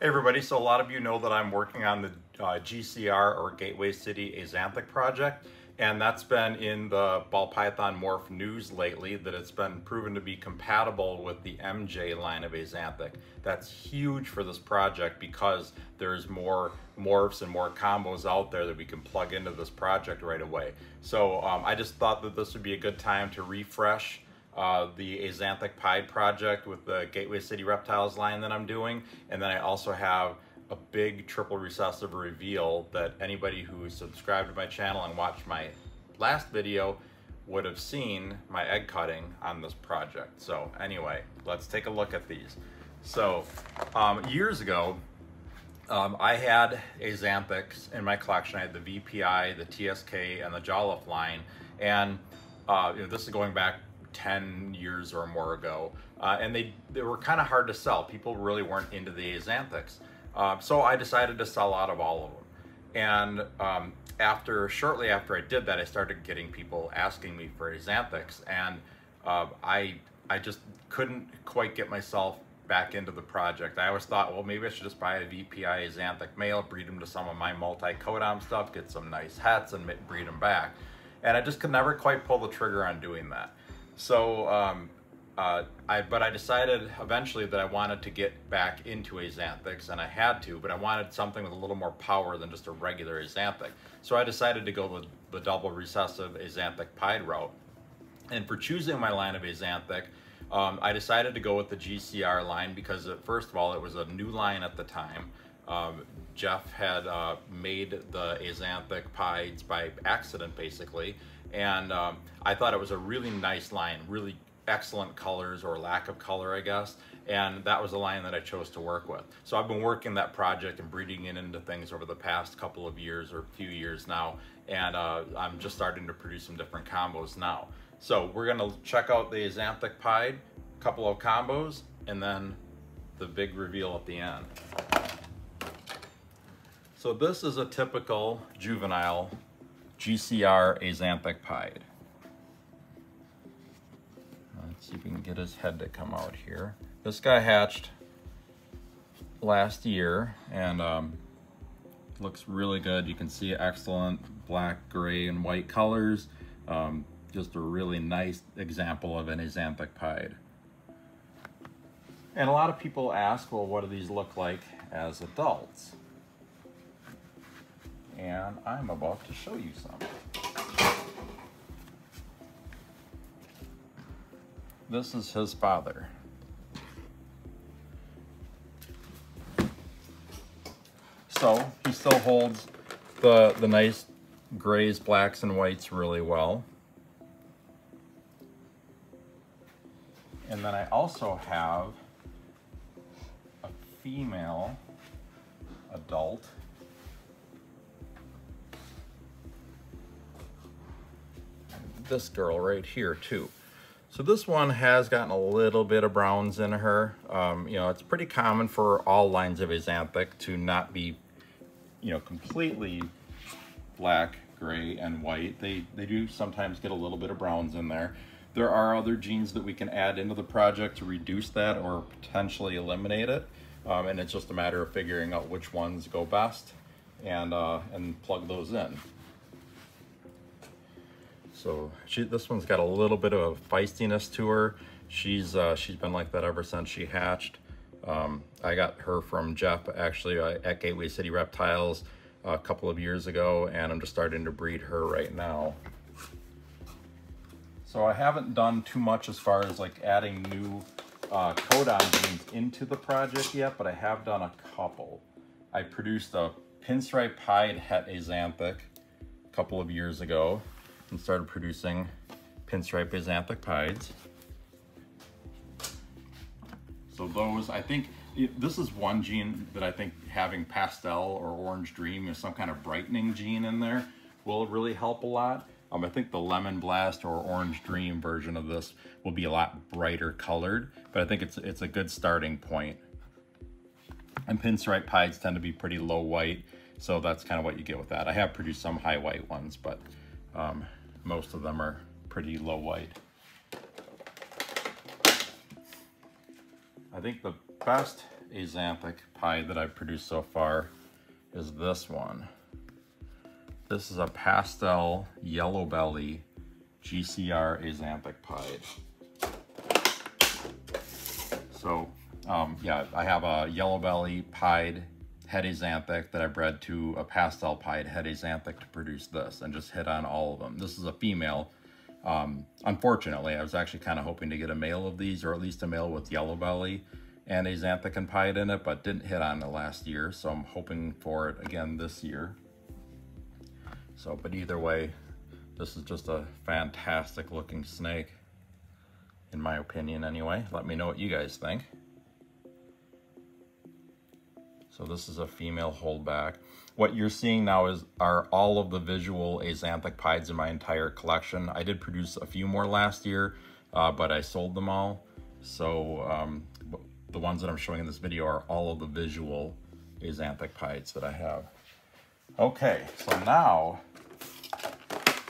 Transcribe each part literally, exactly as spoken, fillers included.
Hey everybody, so a lot of you know that I'm working on the uh, G C R or Gateway City Axanthic project, and that's been in the ball python morph news lately that it's been proven to be compatible with the M J line of Axanthic. That's huge for this project because there's more morphs and more combos out there that we can plug into this project right away. So um, I just thought that this would be a good time to refresh Uh, the Axanthic Pied project with the Gateway City Reptiles line that I'm doing. And then I also have a big triple recessive reveal that anybody who subscribed to my channel and watched my last video would have seen my egg cutting on this project. So anyway, let's take a look at these. So um, years ago, um, I had Axanthics in my collection. I had the V P I, the T S K, and the Jolliffe line. And uh, you know, this is going back ten years or more ago, uh, and they, they were kind of hard to sell. People really weren't into the Axanthics. Uh, so I decided to sell out of all of them. And um, after, shortly after I did that, I started getting people asking me for Axanthics, and uh, I, I just couldn't quite get myself back into the project. I always thought, well, maybe I should just buy a V P I Axanthic male, breed them to some of my multi-codon stuff, get some nice hets, and breed them back. And I just could never quite pull the trigger on doing that. So, um, uh, I, but I decided eventually that I wanted to get back into Axanthics, and I had to, but I wanted something with a little more power than just a regular Axanthic. So I decided to go with the double recessive Axanthic Pied route. And for choosing my line of Axanthic, um, I decided to go with the G C R line because it, first of all, it was a new line at the time. Um, Jeff had uh, made the Axanthic Pieds by accident, basically, and um, I thought it was a really nice line, really excellent colors, or lack of color, I guess, and that was the line that I chose to work with. So I've been working that project and breeding it into things over the past couple of years or few years now, and uh, I'm just starting to produce some different combos now. So we're going to check out the Axanthic Pied, a couple of combos, and then the big reveal at the end. So this is a typical juvenile G C R Axanthic Pied. Let's see if we can get his head to come out here. This guy hatched last year and um, looks really good. You can see excellent black, gray, and white colors. Um, just a really nice example of an Axanthic Pied. And a lot of people ask, well, what do these look like as adults? And I'm about to show you something. This is his father. So he still holds the, the nice grays, blacks, and whites really well. And then I also have a female adult . This girl right here too. So this one has gotten a little bit of browns in her. Um, you know, it's pretty common for all lines of Axanthic to not be, you know, completely black, gray, and white. They, they do sometimes get a little bit of browns in there. There are other genes that we can add into the project to reduce that or potentially eliminate it. Um, and it's just a matter of figuring out which ones go best and, uh, and plug those in. So she, this one's got a little bit of a feistiness to her. She's uh, she's been like that ever since she hatched. Um, I got her from Jeff actually uh, at Gateway City Reptiles a couple of years ago, and I'm just starting to breed her right now. So I haven't done too much as far as like adding new uh, codon genes into the project yet, but I have done a couple. I produced a pinstripe pied het Axanthic a couple of years ago and started producing pinstripe Axanthic Pieds. So those, I think, this is one gene that I think having pastel or orange dream or some kind of brightening gene in there will really help a lot. Um, I think the lemon blast or orange dream version of this will be a lot brighter colored, but I think it's, it's a good starting point. And pinstripe pieds tend to be pretty low white, so that's kind of what you get with that. I have produced some high white ones, but um, most of them are pretty low white. I think the best Axanthic Pied that I've produced so far is this one. This is a pastel yellow belly G C R Axanthic Pied. So um, yeah, I have a yellow belly pied head Axanthic that I bred to a pastel pied head Axanthic to produce this, and just hit on all of them. This is a female. Um, unfortunately, I was actually kind of hoping to get a male of these, or at least a male with yellow belly and Axanthic and Pied in it, but didn't hit on it last year, so I'm hoping for it again this year. So, but either way, this is just a fantastic looking snake, in my opinion anyway. Let me know what you guys think. So this is a female holdback. What you're seeing now is are all of the visual Axanthic Pieds in my entire collection. I did produce a few more last year, uh, but I sold them all. So um, the ones that I'm showing in this video are all of the visual Axanthic Pieds that I have. Okay, so now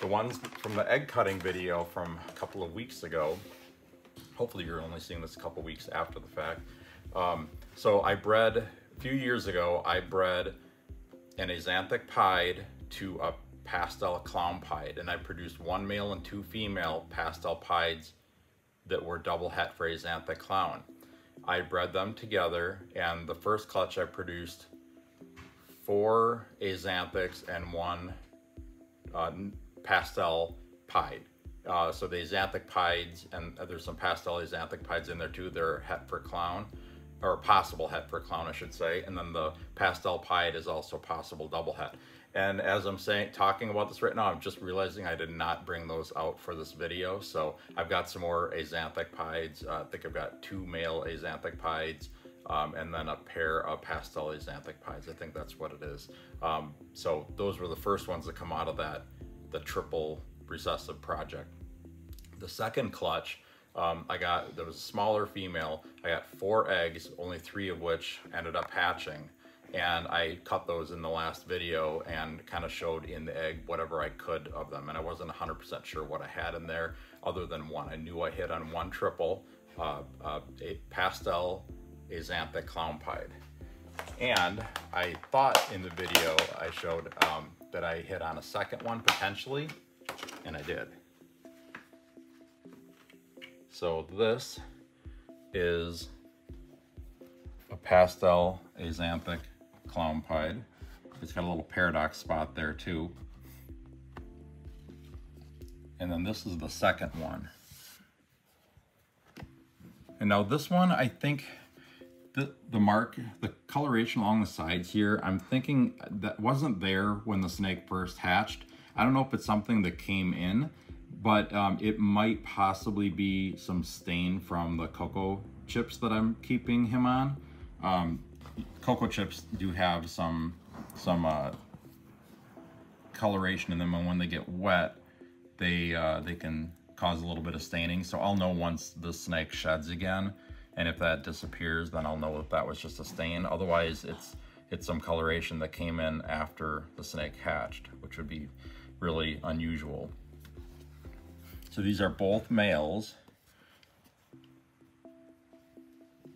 the ones from the egg cutting video from a couple of weeks ago. Hopefully you're only seeing this a couple weeks after the fact. Um, so I bred a few years ago, I bred an Axanthic Pied to a pastel clown pied, and I produced one male and two female pastel pieds that were double het for Axanthic clown. I bred them together, and the first clutch I produced four Axanthics and one uh, pastel pied. Uh, so the Axanthic Pieds, and there's some pastel Axanthic Pieds in there too, they're het for clown, or a possible het for clown, I should say. And then the pastel pied is also a possible double het. And as I'm saying, talking about this right now, I'm just realizing I did not bring those out for this video. So I've got some more Axanthic Pieds. Uh, I think I've got two male Axanthic Pieds, um, and then a pair of pastel Axanthic Pieds. I think that's what it is. Um, so those were the first ones that come out of that, the triple recessive project. The second clutch, Um, I got, there was a smaller female, I got four eggs, only three of which ended up hatching. And I cut those in the last video and kind of showed in the egg whatever I could of them. And I wasn't one hundred percent sure what I had in there other than one. I knew I hit on one triple, uh, uh, a pastel Axanthic clown pied. And I thought in the video I showed um, that I hit on a second one potentially, and I did. So this is a pastel Axanthic clown pied. It's got a little paradox spot there too. And then this is the second one. And now this one, I think the, the mark, the coloration along the sides here, I'm thinking that wasn't there when the snake first hatched. I don't know if it's something that came in, but um, it might possibly be some stain from the cocoa chips that I'm keeping him on. Um, cocoa chips do have some some uh, coloration in them, and when they get wet, they uh, they can cause a little bit of staining. So I'll know once the snake sheds again, and if that disappears, then I'll know if that was just a stain. Otherwise, it's it's some coloration that came in after the snake hatched, which would be really unusual. So these are both males,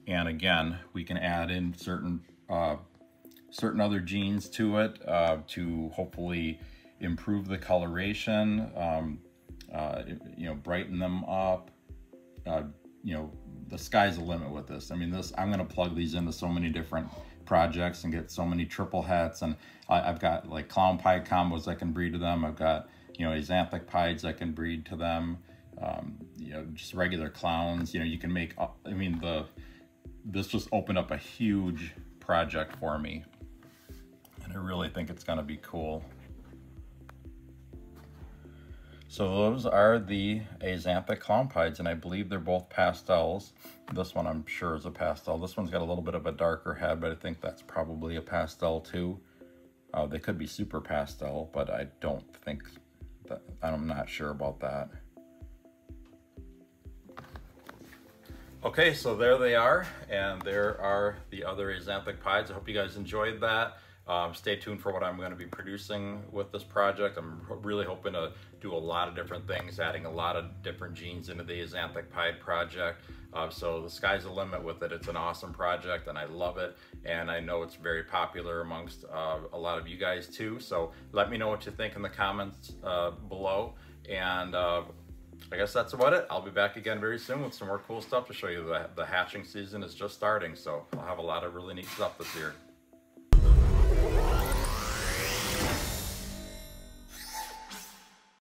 and again, we can add in certain uh, certain other genes to it uh, to hopefully improve the coloration, um, uh, you know, brighten them up. Uh, you know, the sky's the limit with this. I mean, this I'm going to plug these into so many different projects and get so many triple hats, and I, I've got like clown pie combos I can breed to them. I've got, you know, Axanthic Pieds I can breed to them, um, you know, just regular clowns. You know, you can make, I mean, the this just opened up a huge project for me, and I really think it's going to be cool. So those are the Axanthic clown pieds, and I believe they're both pastels. This one I'm sure is a pastel. This one's got a little bit of a darker head, but I think that's probably a pastel too. Uh, they could be super pastel, but I don't think... I'm not sure about that. Okay, so there they are, and there are the other Axanthic Pieds. I hope you guys enjoyed that. Um, stay tuned for what I'm going to be producing with this project. I'm really hoping to do a lot of different things, adding a lot of different genes into the Axanthic Pied project. Uh, so the sky's the limit with it. It's an awesome project and I love it. And I know it's very popular amongst uh, a lot of you guys too. So let me know what you think in the comments uh, below. And uh, I guess that's about it. I'll be back again very soon with some more cool stuff to show you. The, the hatching season is just starting. So I'll have a lot of really neat stuff this year.